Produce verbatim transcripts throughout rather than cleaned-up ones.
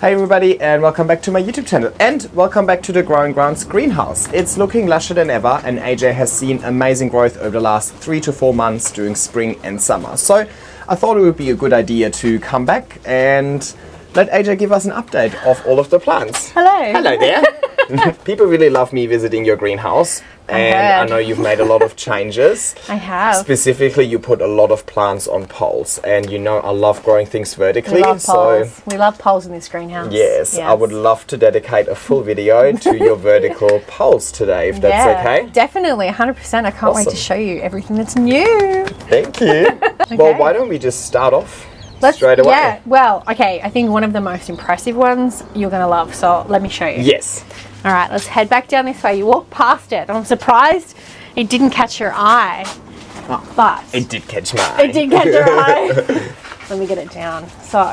Hi everybody, and welcome back to my YouTube channel, and welcome back to the Growing Grounds greenhouse. It's looking lusher than ever, and A J has seen amazing growth over the last three to four months during spring and summer. So I thought it would be a good idea to come back and let A J give us an update of all of the plants. Hello. Hello there. People really love me visiting your greenhouse, and I, I know you've made a lot of changes. I have. Specifically, you put a lot of plants on poles, and you know I love growing things vertically. We love so poles. We love poles in this greenhouse. Yes, yes, I would love to dedicate a full video to your vertical poles today, if that's yeah, okay. Definitely, one hundred percent. I can't awesome. wait to show you everything that's new. Thank you. Okay. Well, why don't we just start off? Let's, straight away. Yeah, well, okay, I think one of the most impressive ones you're going to love, so let me show you. Yes. All right, let's head back down this way. You walked past it. I'm surprised it didn't catch your eye, oh, but... It did catch my eye. It did catch your eye. Let me get it down. So,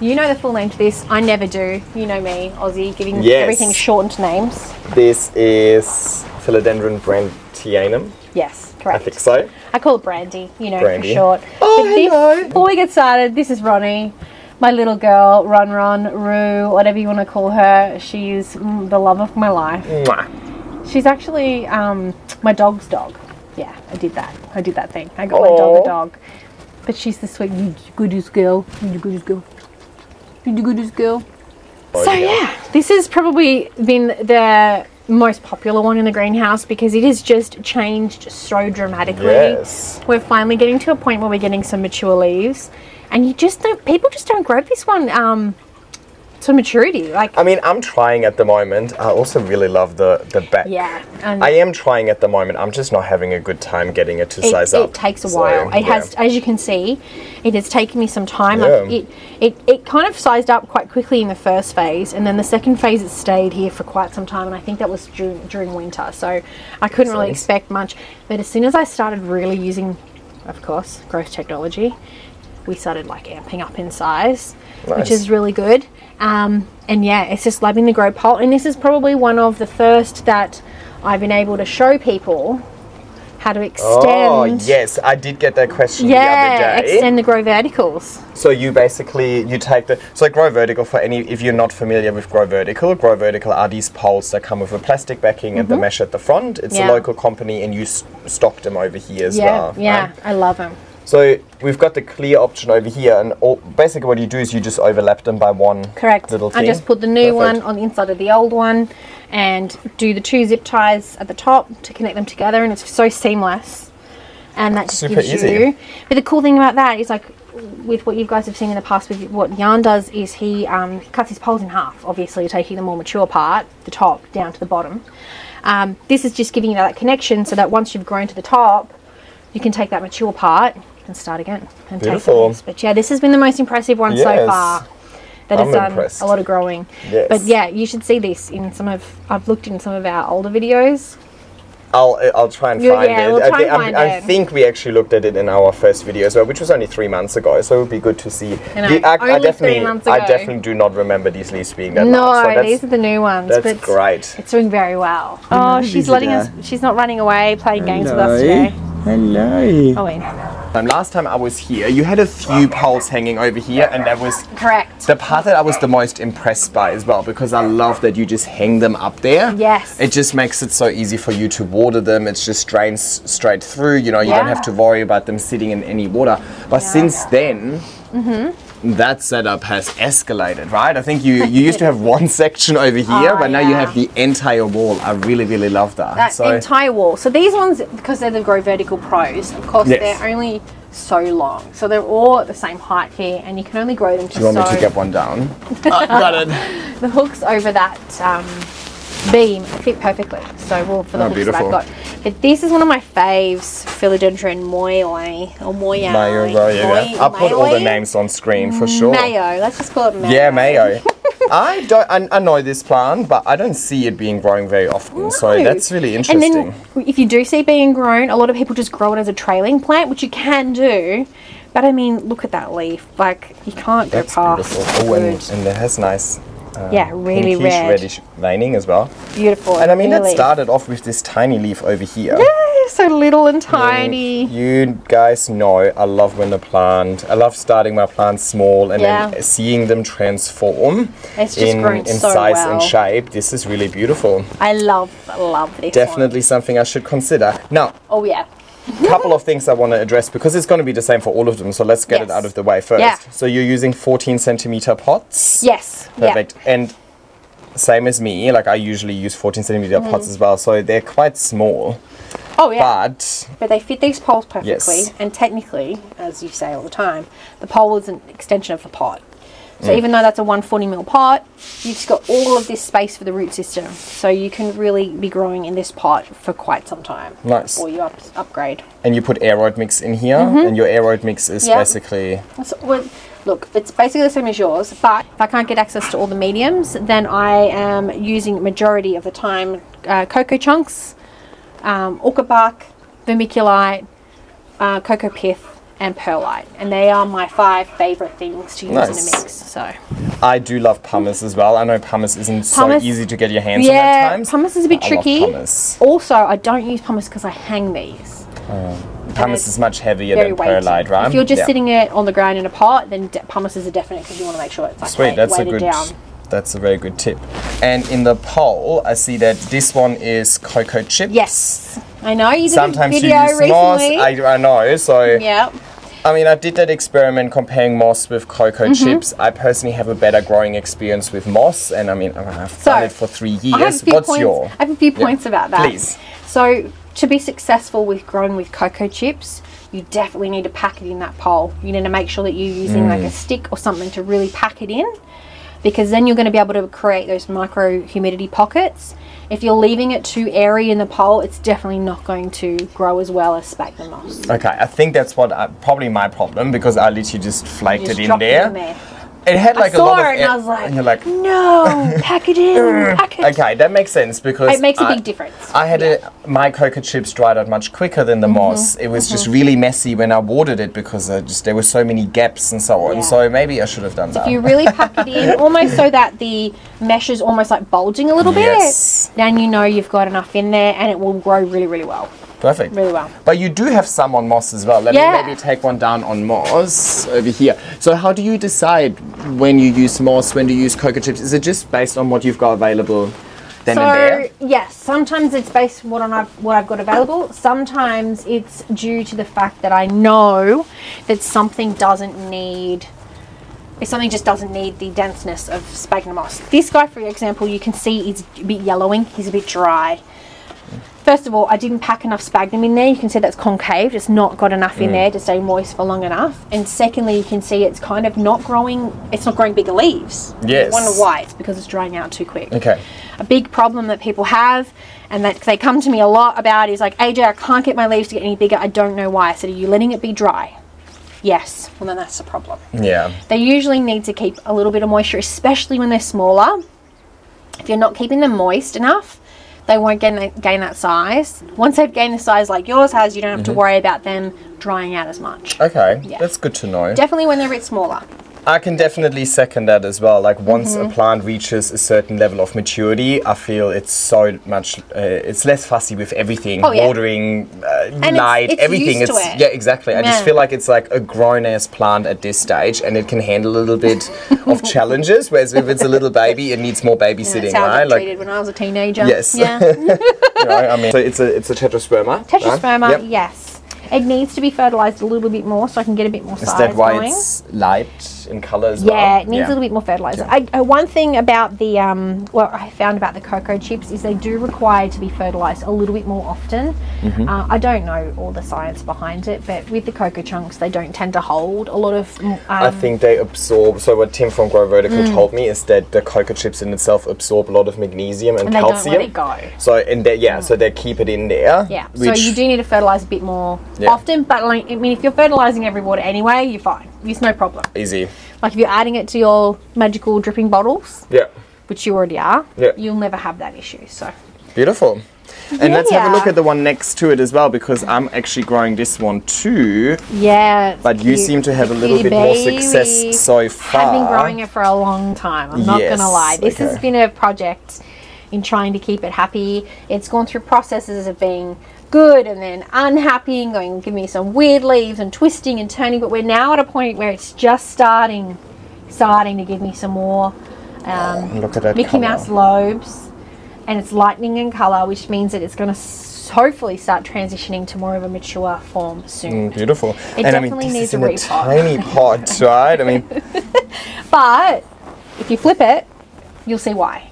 you know the full name to this. I never do. You know me, Aussie, giving yes. everything shortened names. This is Philodendron brandtianum. Yes, correct. I think so. I call it Brandy, you know, Brandy. for short. Oh, this, hello. Before we get started, this is Ronnie, my little girl, Ron Ron, Roo, whatever you want to call her. She's mm, the love of my life. Mwah. She's actually um, my dog's dog. Yeah, I did that. I did that thing. I got Aww. my dog a dog. But she's the sweet, you goodest girl, you goodest girl, you goodest girl. Oh, so, yeah. yeah, this has probably been the most popular one in the greenhouse because it has just changed so dramatically. Yes. We're finally getting to a point where we're getting some mature leaves, and you just don't, people just don't grow this one um to maturity. Like, I mean, I'm trying at the moment. I also really love the the back. Yeah, I am trying at the moment. I'm just not having a good time getting it to it, size it up. It takes a so, while. It yeah. has, as you can see, it has taken me some time. Yeah. Like it, it, it kind of sized up quite quickly in the first phase, and then the second phase it stayed here for quite some time. And I think that was during, during winter, so I couldn't really expect much. But as soon as I started really using, of course, growth technology, we started like amping up in size, nice. which is really good. Um, and yeah, it's just loving the grow pole. And this is probably one of the first that I've been able to show people how to extend. Oh, yes. I did get that question yeah, the other day. Extend the grow verticals. So you basically, you take the, so grow vertical for any, if you're not familiar with grow vertical, grow vertical are these poles that come with a plastic backing mm-hmm. and the mesh at the front. It's yeah. a local company, and you stock them over here as yeah, well. Yeah, right? I love them. So we've got the clear option over here, and all, basically what you do is you just overlap them by one Correct. little thing. I just put the new Perfect. one on the inside of the old one and do the two zip ties at the top to connect them together, and it's so seamless. And that just Super gives easy. you... But the cool thing about that is, like, with what you guys have seen in the past, with what Jan does is he um, cuts his poles in half, obviously taking the more mature part, the top, down to the bottom. Um, this is just giving you that connection so that once you've grown to the top, you can take that mature part and start again and Beautiful. take this. But yeah, this has been the most impressive one yes. so far that I'm has done impressed. a lot of growing. Yes. But yeah, you should see this in some of, I've looked in some of our older videos. I'll, I'll try and find yeah, it. We'll try I, th and find I, I think we actually looked at it in our first video as well, which was only three months ago, so it would be good to see. And the, I, only I, definitely, three months ago. I definitely do not remember these leaves being that No, large, so these are the new ones. That's but great. It's doing very well. Oh, Hello, she's letting us, she's not running away, playing Hello. games with us today. Hello. Oh, wait. Um, last time I was here, you had a few poles hanging over here, and that was... Correct. The part that I was the most impressed by as well, because I love that you just hang them up there. Yes. It just makes it so easy for you to water them. It just drains straight through, you know, you yeah. don't have to worry about them sitting in any water. But yeah. since then... Mm-hmm. That setup has escalated, right? I think you, you used to have one section over here, oh, but now yeah. you have the entire wall. I really, really love that. That so entire wall. So these ones, because they're the Grow Vertical Pros, of course, yes. they're only so long. So they're all at the same height here, and you can only grow them to so... You want so me to get one down? oh, got it. The hooks over that um, beam fit perfectly. So well, for the oh, hooks beautiful. that I've got. But this is one of my faves, Philodendron mayoi or moyoi. Mayo, well, yeah. I'll put all the names on screen for sure. Mayo, let's just call it mayo. Yeah, mayo. I don't. I, I know this plant, but I don't see it being grown very often. No. So that's really interesting. And then, if you do see it being grown, a lot of people just grow it as a trailing plant, which you can do. But I mean, look at that leaf. Like you can't that's go past. Beautiful. Oh, and, and it has nice. Uh, yeah, really pinkish, red. reddish veining as well. Beautiful. And I mean, really. It started off with this tiny leaf over here. Yes. so little and tiny. You guys know I love when the plant, I love starting my plants small and yeah. then seeing them transform it's just in, grown in so size well. and shape. This is really beautiful. I love, love this Definitely one. something I should consider. Now, oh yeah. a couple of things I want to address because it's going to be the same for all of them. So let's get yes. it out of the way first. Yeah. So you're using fourteen centimeter pots. Yes. Perfect. Yeah. And same as me, like I usually use fourteen centimeter mm. pots as well, so they're quite small. Oh yeah, but but they fit these poles perfectly. Yes. And technically, as you say all the time, the pole is an extension of the pot. So mm. even though that's a one forty mil pot, you've just got all of this space for the root system, so you can really be growing in this pot for quite some time. Nice. Or you up upgrade. And you put aeroid mix in here, mm-hmm. and your aeroid mix is yep. basically. That's, well, look, it's basically the same as yours, but if I can't get access to all the mediums, then I am using majority of the time uh, cocoa chunks, um, orchid bark, vermiculite, uh, cocoa pith, and perlite, and they are my five favorite things to use nice. in a mix. So I do love pumice as well. I know pumice isn't pumice, so easy to get your hands yeah, on at times. Pumice is a bit I tricky. Also, I don't use pumice because I hang these. Um, pumice is much heavier than perlite, right? If you're just yeah. sitting it on the ground in a pot, then pumice is a definite because you want to make sure it's like sweet. Weight, that's a good. Down. That's a very good tip. And in the poll, I see that this one is cocoa chips. Yes, I know you did Sometimes a video you use recently. Moss. I, I know. So yeah. I mean, I did that experiment comparing moss with cocoa mm-hmm. chips. I personally have a better growing experience with moss, and I mean, I've so, done it for three years. What's points, your? I have a few points yeah. about that. Please. So, to be successful with growing with cocoa chips, you definitely need to pack it in that pole. You need to make sure that you're using mm. like a stick or something to really pack it in, because then you're going to be able to create those micro humidity pockets. If you're leaving it too airy in the pole, it's definitely not going to grow as well as sphagnum moss. Okay, I think that's what I, probably my problem, because I literally just flaked just it in there. It, in there. It had like I saw a lot it of and I was like, and you're like, no, pack it in, pack it. Okay, that makes sense because it makes a I, big difference. I had yeah. a, my cocoa chips dried out much quicker than the mm-hmm. moss. It was mm-hmm. just really messy when I watered it because I just there were so many gaps and so on. Yeah. So maybe I should have done so that. If you really pack it in, almost so that the mesh is almost like bulging a little bit, yes. then you know you've got enough in there and it will grow really, really well. Perfect. Really well. But you do have some on moss as well. Let yeah. me maybe take one down on moss over here. So how do you decide when you use moss, when do you use cocoa chips? Is it just based on what you've got available then so, and there? Yes. Sometimes it's based on what I've, what I've got available. Sometimes it's due to the fact that I know that something doesn't need... If something just doesn't need the denseness of sphagnum moss. This guy, for example, you can see he's a bit yellowing. He's a bit dry. First of all, I didn't pack enough sphagnum in there. You can see that's concave. It's not got enough in mm. there to stay moist for long enough. And secondly, you can see it's kind of not growing. It's not growing bigger leaves. Yes. You wonder why? It's because it's drying out too quick. Okay. A big problem that people have, and that they come to me a lot about, is like, A J, I can't get my leaves to get any bigger. I don't know why. I said, are you letting it be dry? Yes. Well, then that's the problem. Yeah. They usually need to keep a little bit of moisture, especially when they're smaller. If you're not keeping them moist enough, they won't gain, gain that size. Once they've gained the size like yours has, you don't have mm-hmm. to worry about them drying out as much. Okay, yeah. that's good to know. Definitely when they're a bit smaller. I can definitely second that as well. Like once mm-hmm. a plant reaches a certain level of maturity, I feel it's so much, uh, it's less fussy with everything, oh, yeah. watering, uh, light, it's, it's everything. Used it's to it. Yeah, exactly. Yeah. I just feel like it's like a grown-ass plant at this stage, and it can handle a little bit of challenges. Whereas if it's a little baby, it needs more babysitting, yeah, that's how right? I treated like when I was a teenager. Yes. Yeah. You know, I mean, so it's a it's a tetrasperma. Tetrasperma. Right? Yep. Yes. It needs to be fertilised a little bit more so I can get a bit more size. Is that why going. it's light in colour as well? Yeah, it needs yeah. a little bit more fertiliser. Yeah. I, uh, one thing about the, um, what I found about the cocoa chips is they do require to be fertilised a little bit more often. Mm-hmm. uh, I don't know all the science behind it, but with the cocoa chunks, they don't tend to hold a lot of... Um, I think they absorb, so what Tim from Grow Vertical mm. told me is that the cocoa chips in itself absorb a lot of magnesium and, and calcium. And they don't let it go. So, and they, yeah, mm. so they keep it in there. Yeah, so you do need to fertilise a bit more... Yeah. often, but like, I mean, if you're fertilizing every water anyway, you're fine. It's no problem. Easy. Like if you're adding it to your magical dripping bottles, yeah, which you already are, yeah, you'll never have that issue. So beautiful. And yeah. let's have a look at the one next to it as well, because I'm actually growing this one too. Yeah. But you seem to have a little bit more success so far. I've been growing it for a long time. I'm not yes. going to lie. This okay. has been a project in trying to keep it happy. It's gone through processes of being good and then unhappy and going, give me some weird leaves and twisting and turning, but we're now at a point where it's just starting starting to give me some more um, Look at that Mickey color. Mouse lobes, and it's lightening in color, which means that it's going to hopefully start transitioning to more of a mature form soon. Mm, beautiful. It and definitely I mean, this needs is a, in a tiny pot, right? I mean, but if you flip it, you'll see why.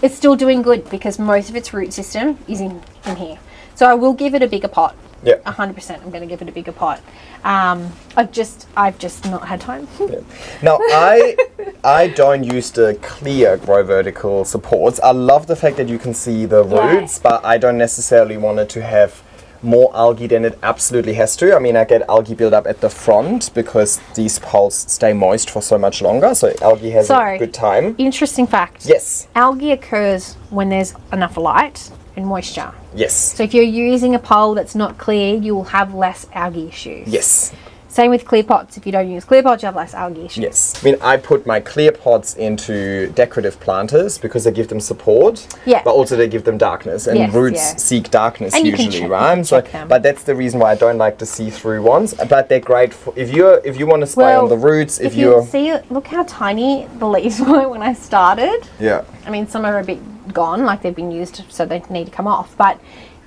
It's still doing good because most of its root system is in, in here. So I will give it a bigger pot. Yeah, one hundred percent I'm going to give it a bigger pot. Um, I've just I've just not had time. Yeah. Now, I I don't use the clear Grow Vertical supports. I love the fact that you can see the roots, yeah. but I don't necessarily want it to have more algae than it absolutely has to. I mean, I get algae buildup at the front because these poles stay moist for so much longer, so algae has so, a good time. Interesting fact. Yes. Algae occurs when there's enough light and moisture. Yes. So if you're using a pole that's not clear, you will have less algae issues. Yes. Same with clear pots. If you don't use clear pots, you have less algae issues. Yes. I mean, I put my clear pots into decorative planters because they give them support, yeah. but also they give them darkness, and yes, roots yeah. seek darkness and usually, right? So, but that's the reason why I don't like the see-through ones. But they're great for if you're if you want to spy well, on the roots. If, if you you're see, look how tiny the leaves were when I started. Yeah. I mean, some are a bit gone, like they've been used, so they need to come off. But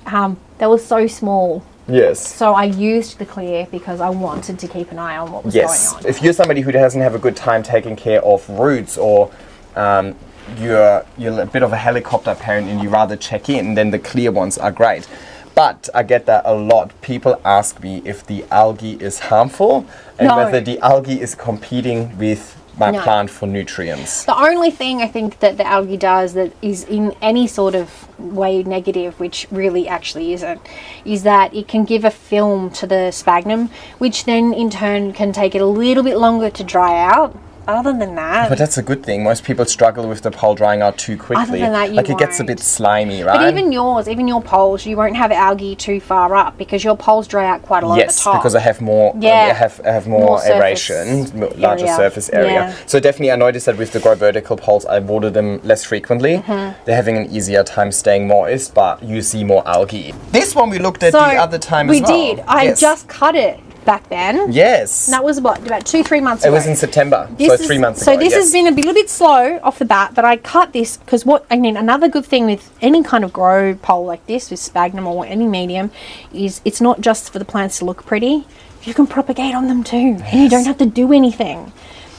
um, they were so small. Yes. So I used the clear because I wanted to keep an eye on what was yes. going on. If you're somebody who doesn't have a good time taking care of roots, or um, you're, you're a bit of a helicopter parent and you rather check in, then the clear ones are great. But I get that a lot. People ask me if the algae is harmful and no. whether the algae is competing with my no. plant for nutrients. The only thing I think that the algae does that is in any sort of way negative, which really actually isn't, is that it can give a film to the sphagnum, which then in turn can take it a little bit longer to dry out. Other than that, but that's a good thing. Most people struggle with the pole drying out too quickly. Other than that, you like won't. It gets a bit slimy, right? But even yours, even your poles, you won't have algae too far up because your poles dry out quite a lot. Yes, at the top. Because I have more, yeah, um, I have I have more, more aeration, surface larger area. surface area. Yeah. So definitely, I noticed that with the Grow Vertical poles, I water them less frequently. Mm-hmm. They're having an easier time staying moist, but you see more algae. This one we looked at so the other time as well. We did. I yes. just cut it. Back then, yes, and that was what about two, three months ago. It was in September, this so is, three months so ago. So this yes. has been a little bit slow off the bat, but I cut this because what I mean, another good thing with any kind of grow pole like this, with sphagnum or any medium, is it's not just for the plants to look pretty. You can propagate on them too, yes. and you don't have to do anything.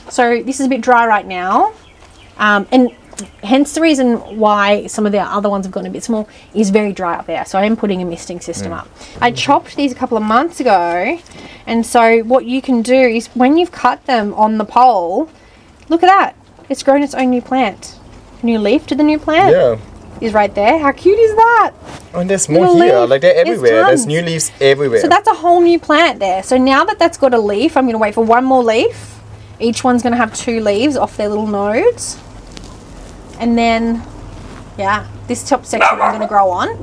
So this is a bit dry right now, um, and hence the reason why some of the other ones have gotten a bit small is very dry up there. So I am putting a misting system mm. up. I chopped these a couple of months ago, and so what you can do is when you've cut them on the pole, look at that. It's grown its own new plant. New leaf to the new plant. Yeah. Is right there. How cute is that? Oh, and there's more here. Like they're everywhere. There's new leaves everywhere. So that's a whole new plant there. So now that that's got a leaf, I'm going to wait for one more leaf. Each one's going to have two leaves off their little nodes. And then, yeah, this top section I'm going to grow on.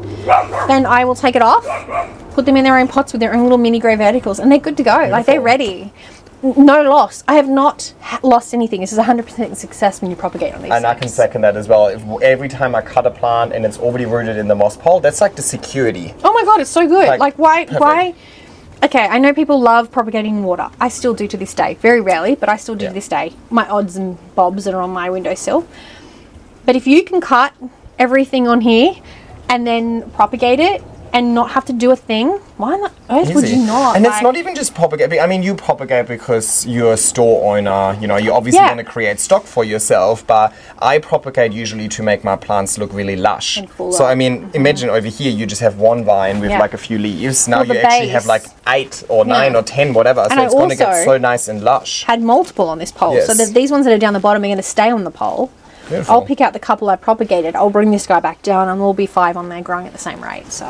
Then I will take it off, put them in their own pots with their own little mini Grow Verticals, and they're good to go. Beautiful. Like, they're ready. No loss. I have not ha lost anything. This is one hundred percent success when you propagate on these And things. I can second that as well. If, every time I cut a plant and it's already rooted in the moss pole, that's like the security. Oh, my God, it's so good. Like, like why, perfect. why... Okay, I know people love propagating in water. I still do to this day. Very rarely, but I still do yeah. to this day. My odds and bobs that are on my windowsill. But if you can cut everything on here and then propagate it and not have to do a thing, why on earth Easy. would you not? And like, it's not even just propagate. I mean, you propagate because you're a store owner. You know, you obviously yeah. want to create stock for yourself. But I propagate usually to make my plants look really lush. So, I mean, mm-hmm. imagine over here you just have one vine with yeah. like a few leaves. Now you base. actually have like eight or nine yeah. or ten, whatever. And so I it's going to get so nice and lush. Had multiple on this pole. Yes. So that these ones that are down the bottom are going to stay on the pole. Beautiful. I'll pick out the couple I propagated. I'll bring this guy back down, and we'll be five on there growing at the same rate. So,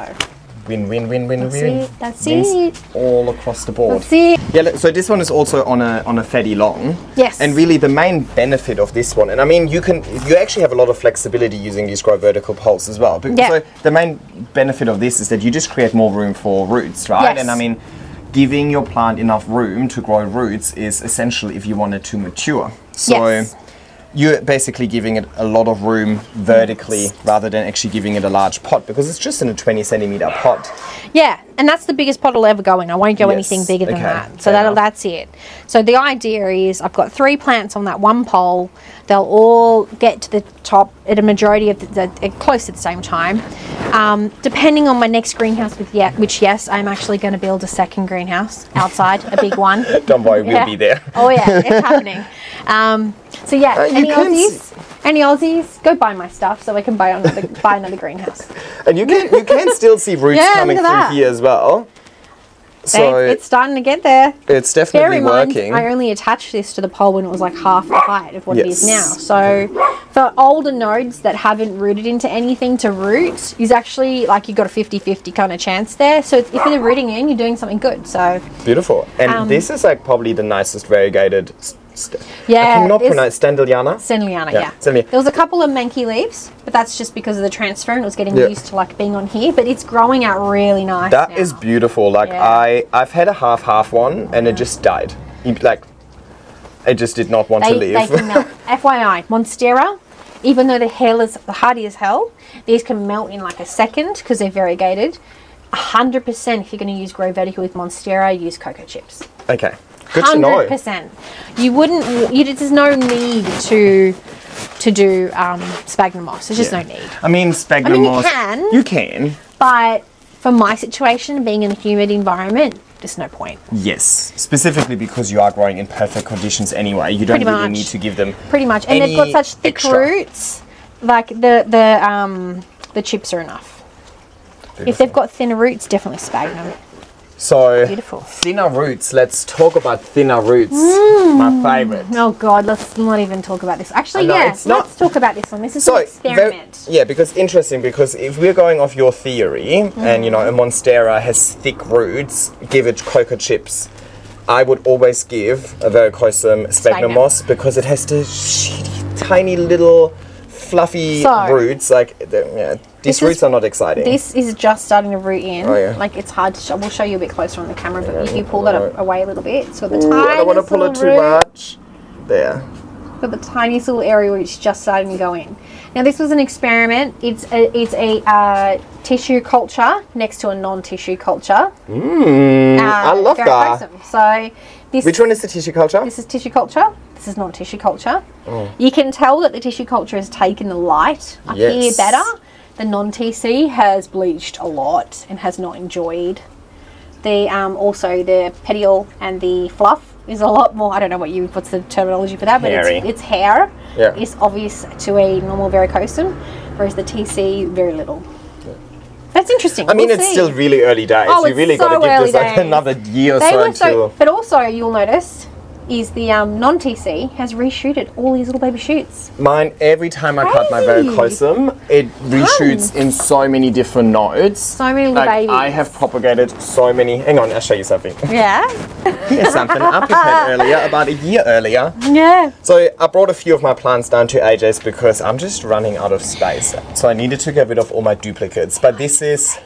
win, win, win, win, That's win. It. That's it. All across the board. That's it. Yeah. So this one is also on a on a fatty long. Yes. And really, the main benefit of this one, and I mean, you can you actually have a lot of flexibility using these Grow Vertical poles as well. Yeah. So the main benefit of this is that you just create more room for roots, right? Yes. And I mean, giving your plant enough room to grow roots is essential if you want it to mature. So. Yes. you're basically giving it a lot of room vertically rather than actually giving it a large pot, because it's just in a twenty centimeter pot. Yeah, and that's the biggest pot I'll ever go in. I won't go yes. anything bigger than okay. that. So that'll, that's it. So the idea is I've got three plants on that one pole. They'll all get to the top at a majority of the, the close at the same time. Um, depending on my next greenhouse, with yeah, which yes, I'm actually going to build a second greenhouse outside, a big one. Don't worry, we'll yeah. be there. Oh yeah, it's happening. Um, so yeah, uh, any Aussies? Any Aussies? Go buy my stuff so I can buy another buy another greenhouse. And you can you can still see roots yeah, coming through that. Here as well. So it, it's starting to get there. It's definitely working. Mind, I only attached this to the pole when it was like half the height of what yes. it is now. So for older nodes that haven't rooted into anything to root is actually like you've got a fifty fifty kind of chance there. So if they're rooting in, you're doing something good. So beautiful. And um, this is like probably the nicest variegated. Yeah, I cannot pronounce Stendeliana. Stendeliana, yeah. yeah. Stendeliana. There was a couple of manky leaves, but that's just because of the transfer and it was getting yeah. used to like being on here. But it's growing out really nice. That now. is beautiful. Like yeah. I, I've had a half half one, and yeah. it just died. Like it just did not want they, to leave. They can melt. F Y I, Monstera. Even though the hell is hardy as hell, these can melt in like a second because they're variegated. A hundred percent. If you're going to use Grow Vertical with Monstera, use cocoa chips. Okay. Good to know. one hundred percent. You wouldn't, you, there's no need to to do um, sphagnum moss. There's just yeah. no need. I mean, sphagnum I mean, moss. You can. You can. But for my situation, being in a humid environment, there's no point. Yes. Specifically because you are growing in perfect conditions anyway. You don't Pretty really much. need to give them Pretty much. And they've got such thick extra. roots, like the, the, um, the chips are enough. Beautiful. If they've got thinner roots, definitely sphagnum. So, Beautiful. thinner roots. Let's talk about thinner roots. Mm. My favorite. Oh God, let's not even talk about this. Actually, no, yeah, let's not. talk about this one. This is so, an experiment. Yeah, because interesting, because if we're going off your theory, mm. and you know, a Monstera has thick roots, give it cocoa chips. I would always give a varicosum sphagnum moss because it has the shitty, tiny little fluffy so, roots, like the, yeah, these roots is, are not exciting. This is just starting to root in. Oh, yeah. Like it's hard to show. We'll show you a bit closer on the camera, but yeah, if you pull that right. away a little bit, so the Ooh, I don't want to pull it too root, much. There. But the tiniest little area where it's just starting to go in. Now this was an experiment. It's a, it's a uh, tissue culture next to a non-tissue culture. Mm, uh, I love that. So. This Which one is the tissue culture? This is tissue culture. This is not tissue culture. Oh. You can tell that the tissue culture has taken the light up yes. here better. The non-T C has bleached a lot and has not enjoyed. The um, also the petiole and the fluff is a lot more. I don't know what you what's the terminology for that, but it's, it's hair. Yeah. It's obvious to a normal varicosum, whereas the T C very little. That's interesting. I mean, we'll it's see. still really early days. Oh, you really so got to give this like another year or they so, so But also, you'll notice, is the um, non-T C has reshooted all these little baby shoots. Mine, every time Crazy. I cut my varicosum, it reshoots Tons. in so many different nodes. So many little like, babies. I have propagated so many. Hang on, I'll show you something. Yeah? Here's something I prepared earlier, about a year earlier. Yeah. So I brought a few of my plants down to A J's because I'm just running out of space. So I needed to get rid of all my duplicates. But this is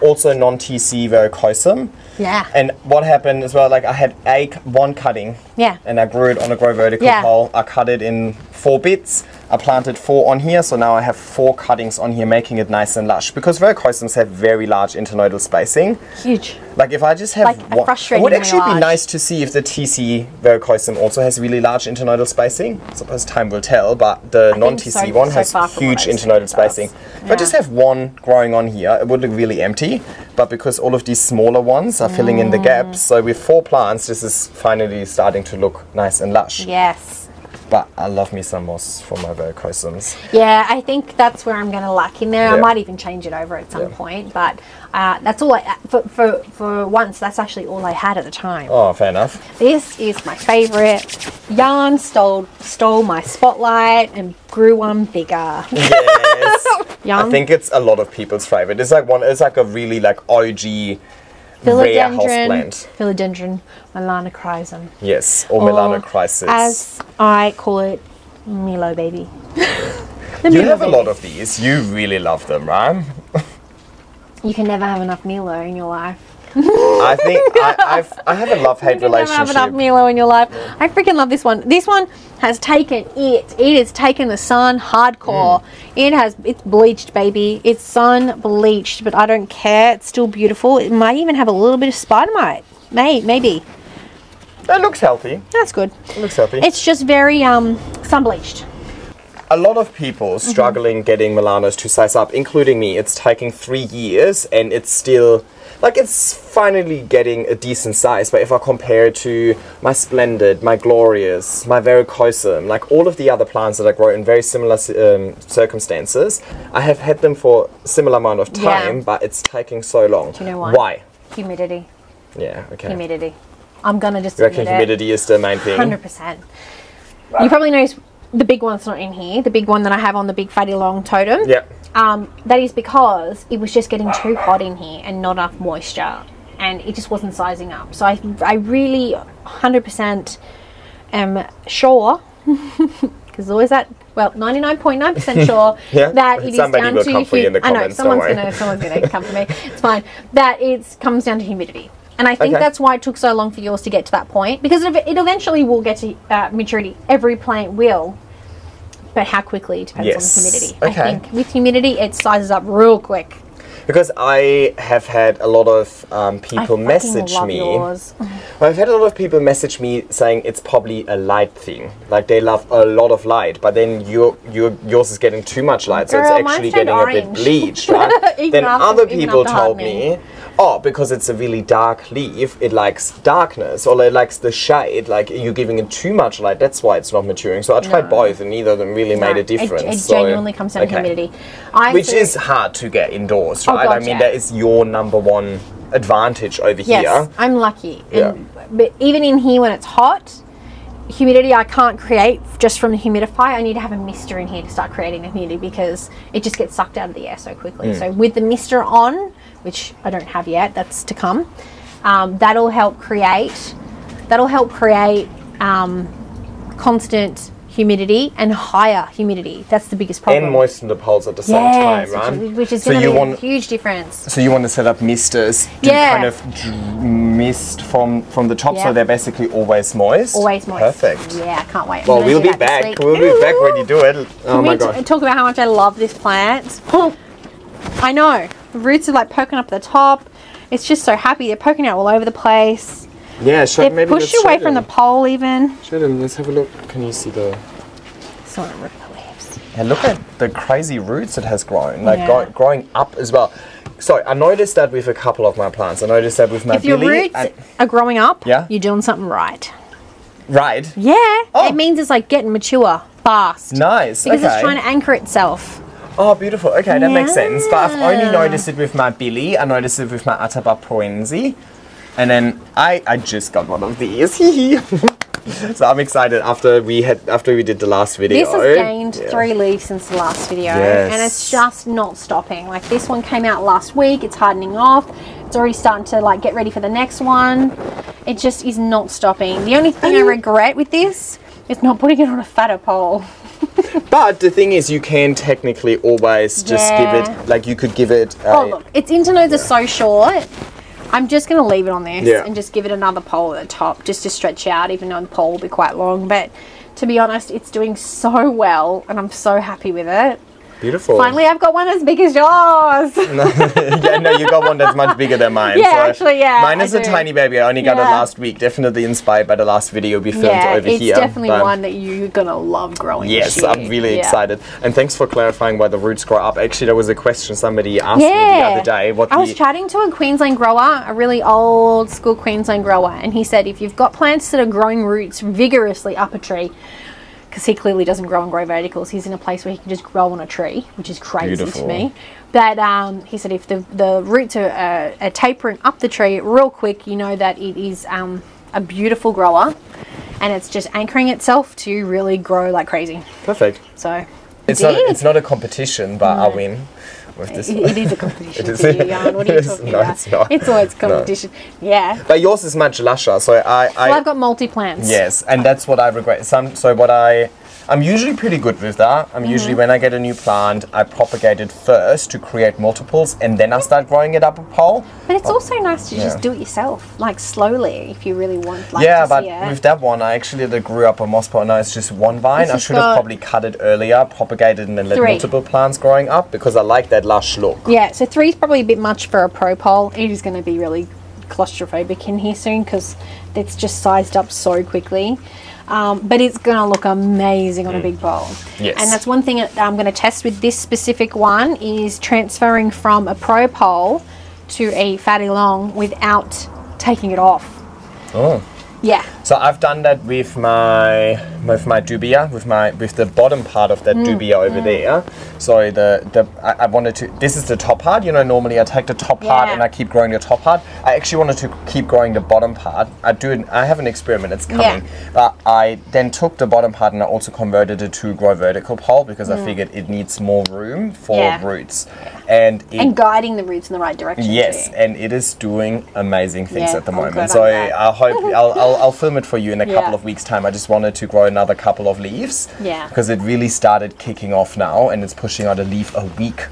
also non-T C varicosum. Yeah. And what happened as well, like I had a, one cutting. Yeah. And I grew it on a Grow Vertical yeah. pole. I cut it in four bits. I planted four on here. So now I have four cuttings on here, making it nice and lush. Because varicosums have very large internodal spacing. Huge. Like if I just have like one. It would actually large. be nice to see if the T C varicosum also has really large internodal spacing. I suppose time will tell, but the non-T C so, one so has huge internodal spacing. Yeah. If I just have one growing on here, it would look really empty. But because all of these smaller ones are filling mm. in the gaps, so with four plants, this is finally starting to look nice and lush. Yes. But I love me some moss for my varicosums. Yeah, I think that's where I'm going to lack in there. Yeah. I might even change it over at some yeah. point, but uh, that's all I, for, for, for once, that's actually all I had at the time. Oh, fair enough. This is my favorite. Yarn stole, stole my spotlight and grew one bigger. Yes. Yarn. I think it's a lot of people's favorite. It's like one, it's like a really like O G rare houseplant. Philodendron melanochrysum. Yes, or, or melanochrysum. As I call it, Milo baby. You have a lot of these. You really love them, right? You can never have enough Milo in your life. I think I, I've, I have a love-hate relationship. You have enough Milo in your life. I freaking love this one. This one has taken it. It has taken the sun hardcore. Mm. It has, it's bleached, baby. It's sun bleached, but I don't care. It's still beautiful. It might even have a little bit of spider mite. May, maybe. It looks healthy. That's good. It looks healthy. It's just very um, sun bleached. A lot of people struggling mm-hmm. getting Milanos to size up, including me. It's taking three years and it's still, like, it's finally getting a decent size. But if I compare it to my Splendid, my Glorious, my Varicosum, like all of the other plants that I grow in very similar um, circumstances, I have had them for a similar amount of time, yeah. but it's taking so long. Do you know why? Why? Humidity. Yeah, okay. Humidity. I'm going to just admit it. You reckon humidity is the main thing? one hundred percent. Wow. You probably noticed the big one's not in here, the big one that I have on the big fatty long totem. Yep. Um, that is because it was just getting too hot in here and not enough moisture, and it just wasn't sizing up. So I, I really one hundred percent am sure, because there's always that, well, ninety-nine point nine percent sure yeah. that it Somebody is down to, in I know, someone's going to someone's gonna come for me, it's fine, that it comes down to humidity. And I think okay. that's why it took so long for yours to get to that point, because it, it eventually will get to uh, maturity. Every plant will, but how quickly depends yes. on the humidity. Okay. I think with humidity, it sizes up real quick. Because I have had a lot of um, people I message love me. Yours. Well, I've had a lot of people message me saying it's probably a light thing. Like they love a lot of light, but then your your yours is getting too much light, so Girl, it's actually getting orange. a bit bleached, right? Then enough, other people told me, oh, because it's a really dark leaf, it likes darkness, or it likes the shade. Like you're giving it too much light, that's why it's not maturing. So I tried no. both, and neither of them really no, made a difference. It, it so, genuinely comes down okay. to humidity, I which is hard to get indoors. Right? Oh, God, I mean, yeah. that is your number one advantage over yes, here. Yes, I'm lucky. And, yeah. But even in here when it's hot, humidity I can't create just from the humidifier. I need to have a mister in here to start creating the humidity, because it just gets sucked out of the air so quickly. Mm. So with the mister on, which I don't have yet, that's to come, um, that'll help create, that'll help create um, constant humidity and higher humidity. That's the biggest problem. And moisten the poles at the same yes, time, right? Which is so going to make a huge difference. So you want to set up misters to yeah. kind of mist from, from the top, yeah. so they're basically always moist. Always moist. Perfect. Yeah, I can't wait. Well, we'll be back. We'll Ooh. be back when you do it. Oh Can my God. Talk about how much I love this plant. Oh, I know. The roots are like poking up the top. It's just so happy. They're poking out all over the place. Yeah, should maybe push you away from the pole even. Shadon, let's have a look. Can you see the? Sort of rip the leaves. And look at the crazy roots it has grown. Like yeah. go, growing up as well. So I noticed that with a couple of my plants. I noticed that with my. If your Billy, roots I, are growing up, yeah? you're doing something right. Right. Yeah. Oh. It means it's like getting mature fast. Nice. Because okay. it's trying to anchor itself. Oh, beautiful. Okay, that yeah. makes sense. But I've only noticed it with my Billy. I noticed it with my Ataba Proenzi. And then I, I just got one of these. So I'm excited after we had after we did the last video. This has gained yeah. three leaves since the last video. Yes. And it's just not stopping. Like this one came out last week, it's hardening off. It's already starting to like get ready for the next one. It just is not stopping. The only thing I regret with this is not putting it on a fatter pole. But the thing is, you can technically always just yeah. give it, like you could give it a, oh look, its internodes yeah. are so short. I'm just going to leave it on this yeah. and just give it another pole at the top just to stretch out, even though the pole will be quite long. But to be honest, it's doing so well and I'm so happy with it. Beautiful. Finally, I've got one as big as yours. No, yeah, no, you got one that's much bigger than mine. Yeah, so actually, yeah. Mine is I a do. tiny baby. I only got yeah. it last week. Definitely inspired by the last video we filmed yeah, over it's here. It's definitely but one that you're going to love growing. Yes, I'm really yeah. excited. And thanks for clarifying why the roots grow up. Actually, there was a question somebody asked yeah. me the other day. What I was chatting to a Queensland grower, a really old school Queensland grower, and he said, if you've got plants that are growing roots vigorously up a tree, because he clearly doesn't grow and grow verticals. He's in a place where he can just grow on a tree, which is crazy Beautiful. to me. But um, he said if the, the roots are, uh, are tapering up the tree real quick, you know that it is um, a beautiful grower and it's just anchoring itself to really grow like crazy. Perfect. So It's, not, it's not a competition, but no. I win. With this it, it is a competition is, to you, Jan. What are you talking no, about? It's, not. it's always a competition. No. Yeah. But yours is much lusher, so I... I well, I've got multi-plants. Yes, and that's what I regret. Some, so what I... I'm usually pretty good with that. I'm mm-hmm. usually, when I get a new plant, I propagate it first to create multiples, and then I start growing it up a pole. But it's but, also nice to yeah. just do it yourself, like slowly, if you really want. Like, yeah, to but see it. With that one, I actually grew up a moss pot, and now it's just one vine. This I should have probably cut it earlier, propagated, and then let three. multiple plants growing up, because I like that lush look. Yeah, so three is probably a bit much for a pro pole. It is going to be really claustrophobic in here soon, because it's just sized up so quickly. Um, but it's going to look amazing on mm. a big bowl. Yes. And that's one thing that I'm going to test with this specific one, is transferring from a pro pole to a fatty long without taking it off. Oh. Yeah. So I've done that with my with my dubia, with my with the bottom part of that mm. dubia over mm. there. So the the I, I wanted to. This is the top part. You know, normally I take the top yeah. part and I keep growing the top part. I actually wanted to keep growing the bottom part. I do. An, I have an experiment. It's coming. Yeah. But I then took the bottom part and I also converted it to Grow Vertical pole, because mm. I figured it needs more room for yeah. roots, and it, and guiding the roots in the right direction. Yes, too. And it is doing amazing things yeah, at the I'm moment. So I hope I'll. I'll I'll film it for you in a yeah. couple of weeks' time. I just wanted to grow another couple of leaves, yeah, because it really started kicking off now, and it's pushing out a leaf a week,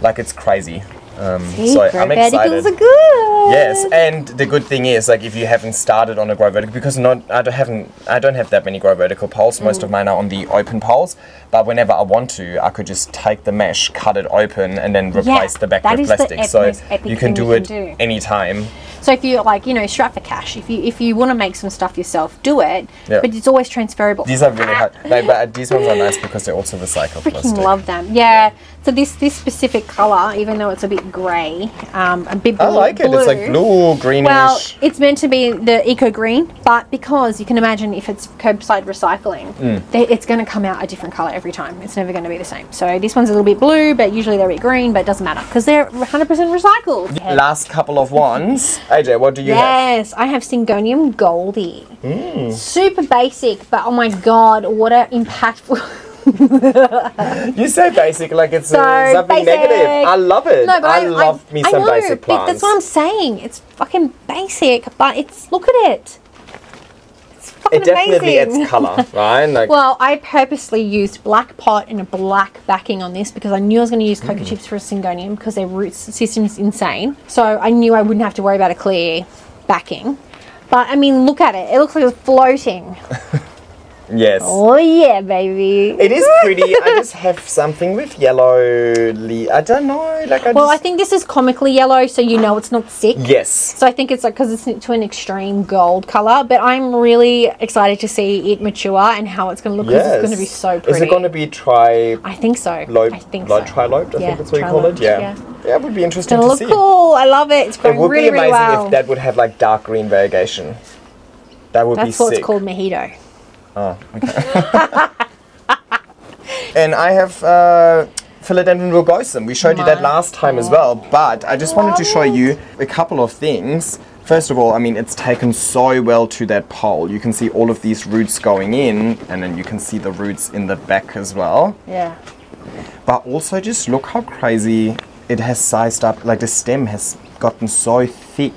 like it's crazy. Um, See, so I'm excited. Are good. Yes, and the good thing is, like, if you haven't started on a grow vertical, because not I don't haven't I don't have that many grow vertical poles. Mm. Most of mine are on the open poles. But whenever I want to, I could just take the mesh, cut it open, and then replace yeah, the back with plastic. The so you can do you it can do. anytime. So if you're like, you know, strap for cash. If you if you want to make some stuff yourself, do it. Yep. But it's always transferable. These are really hard. No, but these ones are nice because they're also recycled plastic. Freaking love them. Yeah. yeah. So this this specific color, even though it's a bit grey, um, a bit blue. I like it. Blue, it's like blue, greenish. Well, it's meant to be the eco green, but because you can imagine if it's curbside recycling, mm. they, it's going to come out a different color every time. It's never going to be the same. So this one's a little bit blue, but usually they're a bit green, but it doesn't matter because they're one hundred percent recycled. Last couple of ones. A J, what do you yes, have? Yes, I have Syngonium Goldie. Mm. Super basic, but oh my God, what an impactful. You say basic like it's so uh, something basic. negative. I love it. No, but I, I love I, me some I know, basic plants. That's what I'm saying. It's fucking basic, but it's look at it. It's fucking it definitely amazing. Adds colour, right? Like, well, I purposely used black pot and a black backing on this because I knew I was going to use cocoa mm. chips for a Syngonium because their root system's insane. So I knew I wouldn't have to worry about a clear backing. But I mean, look at it. It looks like it's floating. Yes. Oh yeah, baby. It is pretty. I just have something with yellowly. I don't know. Like I well, just I think this is comically yellow, so you know it's not sick. Yes. So I think it's like because it's to an extreme gold color. But I'm really excited to see it mature and how it's going to look. Yes. It's going to be so pretty. Is it going to be tri? I think so. I think so. Trilobed. I yeah, think that's what you call it. Yeah. yeah. Yeah, it would be interesting to look see. Cool. I love it. It's growing really, really well. It would really, be amazing really well. if that would have like dark green variegation. That would that's be sick. That's what's called mojito. Oh, okay. And I have uh, Philodendron rugosum. We showed My you that last time God. as well, but I just wanted to show you a couple of things. First of all, I mean, it's taken so well to that pole. You can see all of these roots going in, and then you can see the roots in the back as well. Yeah. But also just look how crazy it has sized up. Like the stem has gotten so thick.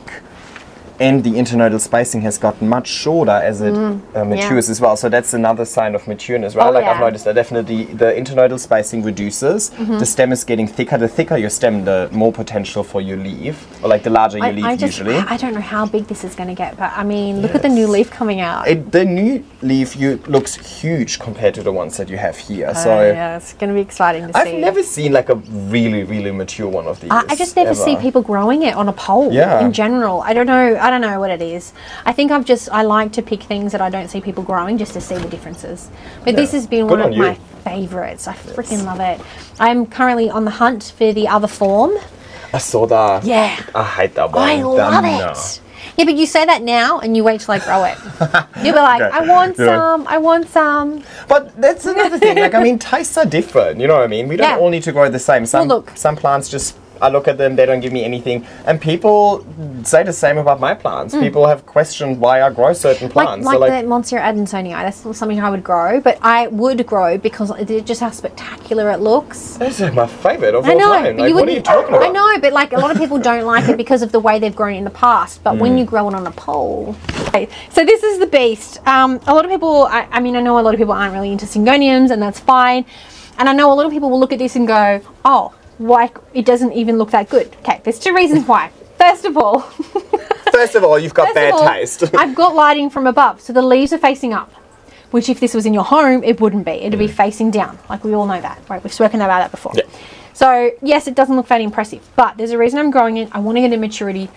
And the internodal spacing has gotten much shorter as it mm, uh, matures yeah. as well. So that's another sign of matureness, right? Oh, like yeah. I've noticed that definitely the internodal spacing reduces. Mm-hmm. The stem is getting thicker. The thicker your stem, the more potential for your leaf, or like the larger your I, leaf I just, usually. I don't know how big this is going to get, but I mean, look yes. at the new leaf coming out. It, the new leaf you, looks huge compared to the ones that you have here. Oh, so yeah, it's going to be exciting to I've see. I've never seen like a really, really mature one of these. I, I just never ever. see people growing it on a pole yeah. in general. I don't know. I don't know what it is. I think I've just, I like to pick things that I don't see people growing just to see the differences. But yeah. this has been Good one on of you. my favourites. I freaking yes. love it. I'm currently on the hunt for the other form. I saw that. Yeah. I hate that one. I love it. No. Yeah, but you say that now and you wait till I grow it. You'll be like, no. I want yeah. some, I want some. But that's another thing. Like, I mean, tastes are different. You know what I mean? We don't yeah. all need to grow the same. Some, well, look. some plants just... I look at them, they don't give me anything. And people say the same about my plants. Mm. People have questioned why I grow certain plants. Like, like, so like the Monstera adansonii, that's something I would grow, but I would grow because it just how spectacular it looks. That's my favourite of I all know, time. Like, what are you talking about? I know, but like a lot of people don't like it because of the way they've grown in the past. But mm. when you grow it on a pole, Okay, so this is the beast. Um, a lot of people, I, I mean, I know a lot of people aren't really into Syngoniums, and that's fine. And I know a lot of people will look at this and go, oh, why, it doesn't even look that good. Okay, there's two reasons why. First of all... First of all, you've got bad all, taste. I've got lighting from above, so the leaves are facing up, which if this was in your home, it wouldn't be. It'd mm. be facing down, like we all know that, right? We've spoken about that before. Yeah. So, yes, it doesn't look that impressive, but there's a reason I'm growing it. I want to get to maturity.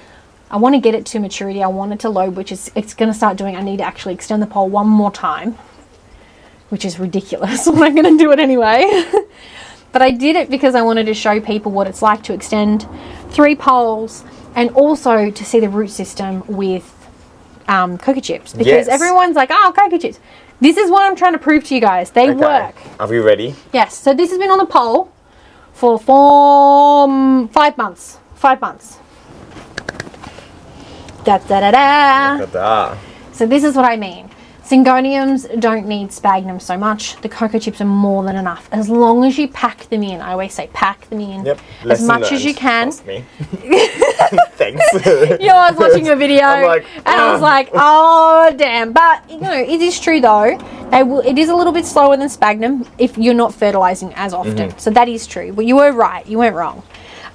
I want to get it to maturity. I want it to lobe, which is it's going to start doing. I need to actually extend the pole one more time, which is ridiculous. But I'm going to do it anyway. But I did it because I wanted to show people what it's like to extend three poles and also to see the root system with um, coca chips. Because yes. everyone's like, oh, coca chips. This is what I'm trying to prove to you guys. They okay. work. Are we ready? Yes. So this has been on the pole for four, um, five months. Five months. Da, da, da, da. Da, da, da. So this is what I mean. Syngoniums don't need sphagnum so much. The cocoa chips are more than enough. As long as you pack them in. I always say pack them in yep. as much learned. as you can. Me. Thanks. You know, I was watching your video like, and ah. I was like, oh, damn. But, you know, it is true, though. They will, it is a little bit slower than sphagnum if you're not fertilizing as often. Mm-hmm. So that is true. But you were right. You weren't wrong.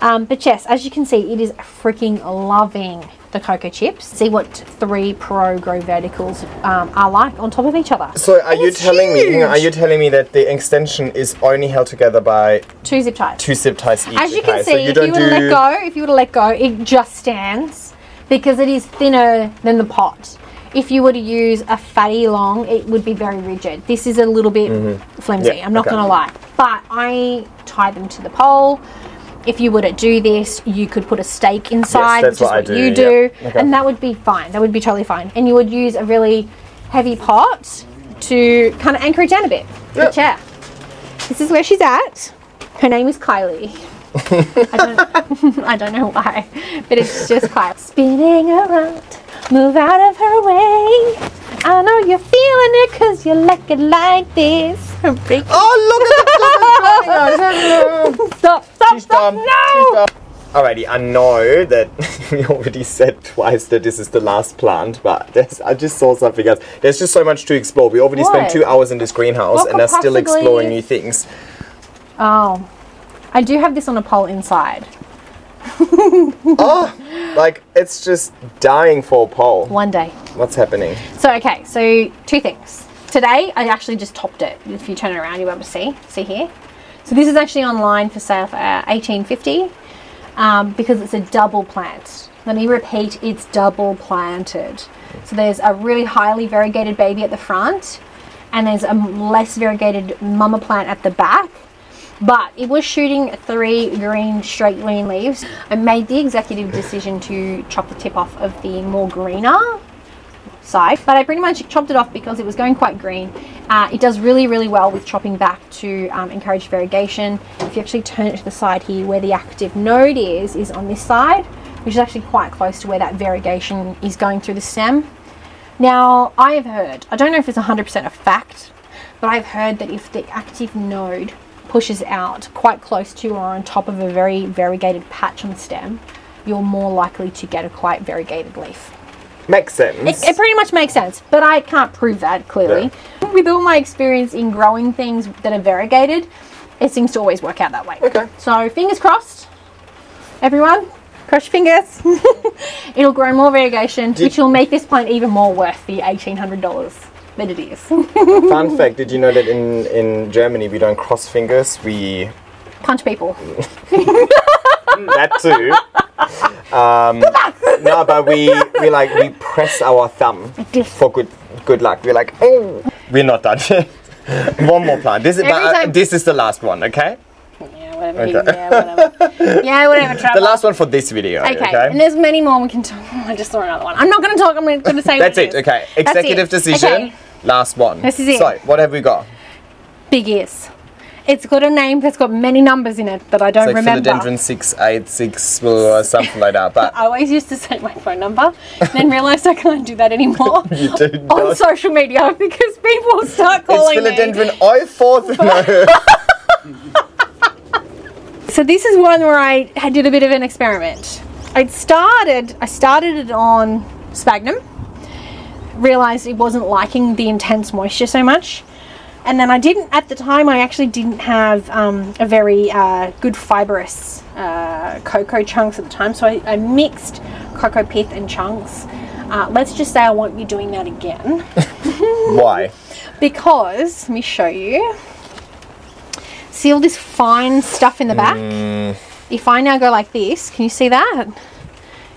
Um, but, yes, as you can see, it is freaking loving the cocoa chips. See what three pro grow verticals um, are like on top of each other. So are and you telling huge. me are you telling me that the extension is only held together by two zip ties? Two zip ties each. As you can tie. see, so you if you were to let go, if you were to let go, it just stands because it is thinner than the pot. If you were to use a fatty long, it would be very rigid. This is a little bit mm-hmm. flimsy, yeah, I'm not okay. gonna lie. But I tie them to the pole. If you were to do this, you could put a stake inside, yes, that's which is what, what I do, you do, yep. okay. and that would be fine. That would be totally fine. And you would use a really heavy pot to kind of anchor it down a bit. Yep. But yeah, this is where she's at. Her name is Kylie. I, don't, I don't know why, but it's just Kylie. Spinning around, move out of her way. I know you're feeling it because you like it like this. Oh, look at the Stop, stop, She's stop, dumb. no! Alrighty, I know that we already said twice that this is the last plant, but I just saw something else. There's just so much to explore. We already what? spent two hours in this greenhouse what and are still exploring new things. Oh, I do have this on a pole inside. Oh, like it's just dying for a pole. One day. What's happening? So, okay, so two things. Today, I actually just topped it. If you turn it around, you'll be able to see. See here? So this is actually online for sale for uh, eighteen fifty um, because it's a double plant. Let me repeat, it's double planted. So there's a really highly variegated baby at the front and there's a less variegated mama plant at the back. But it was shooting three green straight green leaves. I made the executive decision to chop the tip off of the more greener side, but I pretty much chopped it off because it was going quite green. Uh, it does really really well with chopping back to um, encourage variegation. If you actually turn it to the side here where the active node is is on this side, which is actually quite close to where that variegation is going through the stem. Now I have heard, I don't know if it's one hundred percent a fact, but I've heard that if the active node pushes out quite close to or on top of a very variegated patch on the stem, you're more likely to get a quite variegated leaf. Makes sense. It, it pretty much makes sense, but I can't prove that clearly. Yeah. With all my experience in growing things that are variegated, it seems to always work out that way. Okay. So fingers crossed, everyone, cross your fingers. It'll grow more variegation, did which will make this plant even more worth the eighteen hundred dollars that it is. Fun fact, did you know that in, in Germany we don't cross fingers, we... punch people. That too. Um, no, but we we like we press our thumb for good good luck. We're like, oh, we're not done yet. One more plant. This is uh, this is the last one, okay? Yeah, whatever. Okay. You, yeah, whatever. Yeah, whatever. Trouble. The last one for this video. Okay. okay. And there's many more we can talk. Oh, I just saw another one. I'm not going to talk. I'm going to say. That's it. it. Okay. Executive That's it. decision. Okay. Last one. This is it. So, what have we got? Big ears. It's got a name that's got many numbers in it that I don't it's like remember. Philodendron six eight six or something like that. But I always used to say my phone number and then realised I can't do that anymore you do on not. social media because people start calling it's Philodendron O four. So this is one where I did a bit of an experiment. I'd started, I started it on sphagnum. realised it wasn't liking the intense moisture so much. And then I didn't, at the time, I actually didn't have um, a very uh, good fibrous uh, cocoa chunks at the time. So I, I mixed cocoa pith and chunks. Uh, let's just say I won't be doing that again. Why? Because, let me show you. See all this fine stuff in the back? Mm. If I now go like this, can you see that?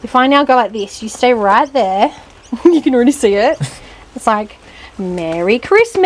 If I now go like this, you stay right there. You can already see it. It's like... Merry Christmas!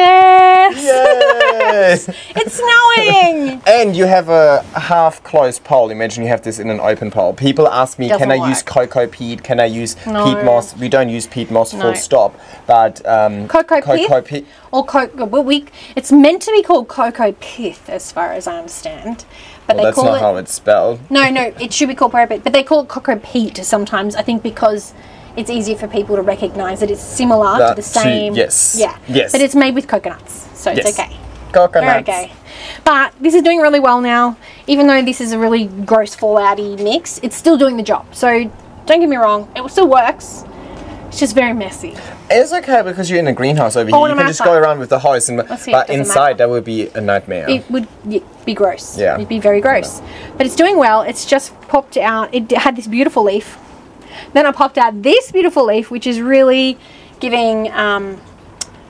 Yes! It's snowing! And you have a half-closed pole. Imagine you have this in an open pole. People ask me, Doesn't can I work. use cocoa peat? Can I use no. peat moss? We don't use peat moss, no. full stop. But um, cocoa, cocoa pith? Or cocoa, well, we, it's meant to be called cocoa pith, as far as I understand. But well, they that's call not it, how it's spelled. No, no, it should be called cocoa peat. But they call it cocoa peat sometimes, I think, because... it's easier for people to recognise that it's similar that to the same. Too, yes. Yeah. Yes. But it's made with coconuts, so yes. it's okay. Coconuts. They're okay. But this is doing really well now. Even though this is a really gross fallout-y mix, it's still doing the job. So don't get me wrong, it still works. It's just very messy. It's okay because you're in a greenhouse over oh, here. You can outside. just go around with the hose, and but inside matter. that would be a nightmare. It would be gross. Yeah. It'd be very gross. But it's doing well. It's just popped out. It had this beautiful leaf. Then I popped out this beautiful leaf, which is really giving um,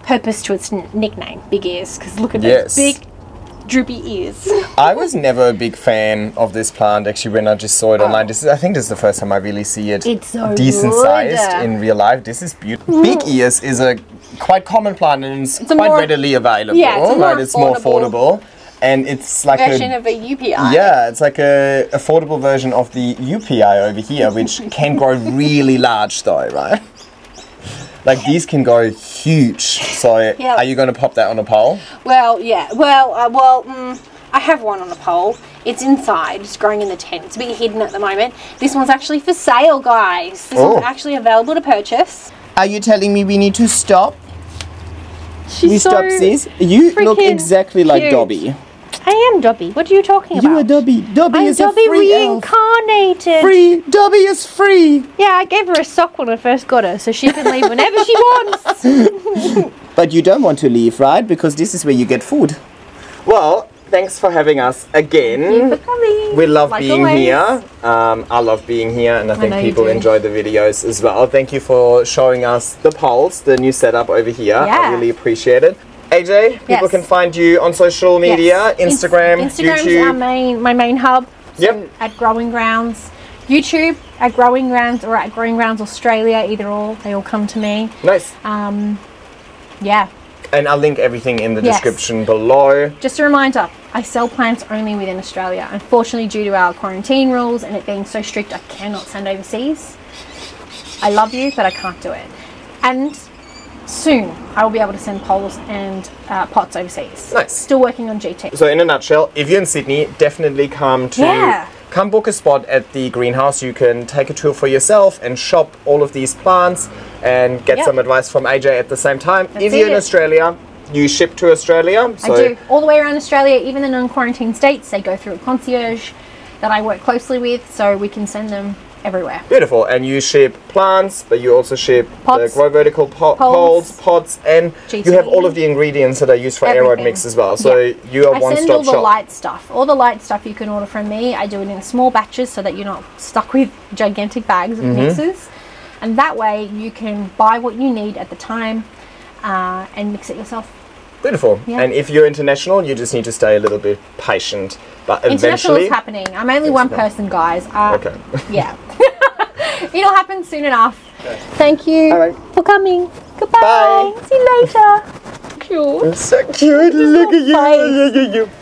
purpose to its nickname, Big Ears, because look at yes. those big, droopy ears. I was never a big fan of this plant, actually, when I just saw it oh. online. This is, I think this is the first time I really see it it's so decent-sized in real life. This is beautiful. Mm. Big Ears is a quite common plant, and it's, it's quite more, readily available, yeah, it's right? More it's more affordable. And it's like version a version of a U P I. Yeah, it's like a affordable version of the U P I over here, which can grow really large though, right? Like these can go huge. So yeah. Are you going to pop that on a pole? Well, yeah. Well, uh, well, mm, I have one on a pole. It's inside. It's growing in the tent. It's a bit hidden at the moment. This one's actually for sale, guys. This Ooh. one's actually available to purchase. Are you telling me we need to stop? She's we so stop, sis. You look exactly cute. like Dobby. I am Dobby. What are you talking about? You are Dobby. Dobby I'm is Dobby a free reincarnated. Elf. Free. Dobby is free. Yeah, I gave her a sock when I first got her, so she can leave whenever she wants. But you don't want to leave, right? Because this is where you get food. Well, thanks for having us again. Thank you for coming. We love like being always. here. Um, I love being here, and I think I people enjoy the videos as well. Thank you for showing us the poles, the new setup over here. Yeah. I really appreciate it. A J, people yes. can find you on social media, yes. Instagram, Inst Instagram's YouTube. Our main, my main hub, so yep. at Growing Grounds. YouTube, at Growing Grounds, or at Growing Grounds Australia, either or, they all come to me. Nice. Um, yeah. And I'll link everything in the yes. description below. Just a reminder, I sell plants only within Australia. Unfortunately, due to our quarantine rules and it being so strict, I cannot send overseas. I love you, but I can't do it. And soon, I will be able to send poles and uh, pots overseas. Nice. Still working on G T. So in a nutshell, if you're in Sydney, definitely come to... Yeah. Come book a spot at the greenhouse. You can take a tour for yourself and shop all of these plants and get yep. some advice from A J at the same time. That's if you're it. in Australia, you ship to Australia. So I do. All the way around Australia, even the non-quarantine states, they go through a concierge that I work closely with, so we can send them everywhere. Beautiful. And you ship plants, but you also ship pots, the Grow Vertical po poles, poles, pots, and G T. You have all of the ingredients that I use for Aeroid Mix as well. So yeah. you are one-stop shop. I send all the light stuff. All the light stuff you can order from me. I do it in small batches so that you're not stuck with gigantic bags of mm-hmm. mixes. And that way you can buy what you need at the time uh, and mix it yourself. Beautiful. Yeah. And if you're international, you just need to stay a little bit patient. But eventually... International is happening. I'm only one person, guys. Uh, okay. Yeah. It'll happen soon enough. Okay. Thank you right. for coming. Goodbye. Bye. See you later. Cute. You're so cute. Look at you. Look at you.